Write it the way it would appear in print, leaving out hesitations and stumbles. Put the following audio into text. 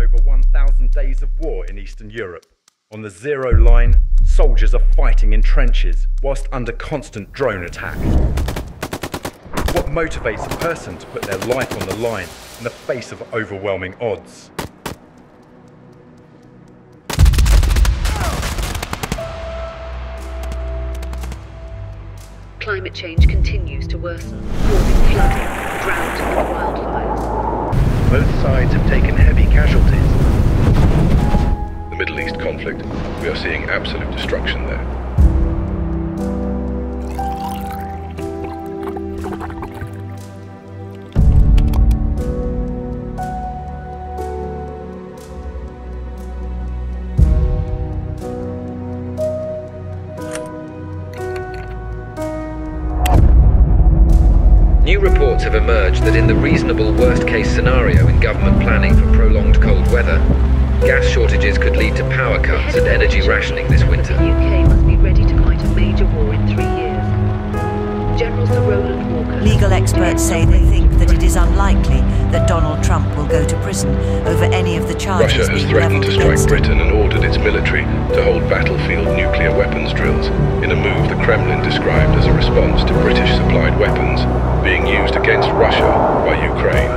over 1,000 days of war in Eastern Europe. On the zero line, soldiers are fighting in trenches whilst under constant drone attack. What motivates a person to put their life on the line in the face of overwhelming odds? Climate change continues to worsen, causing flooding, drought and wildfires. Both sides have taken heavy casualties. The Middle East conflict, we are seeing absolute destruction there. New reports have emerged that in the reasonable worst-case scenario in government planning for prolonged cold weather, gas shortages could lead to power cuts and energy rationing this winter. The UK must be ready to fight a major war in 3 years. General Sir Roland Walker... Legal experts say they think that it is unlikely that Donald Trump will go to prison over any of the charges. Russia has threatened to strike Britain and ordered its military to hold battlefield nuclear weapons drills in a move the Kremlin described as a response to British-supplied weapons being used against Russia by Ukraine.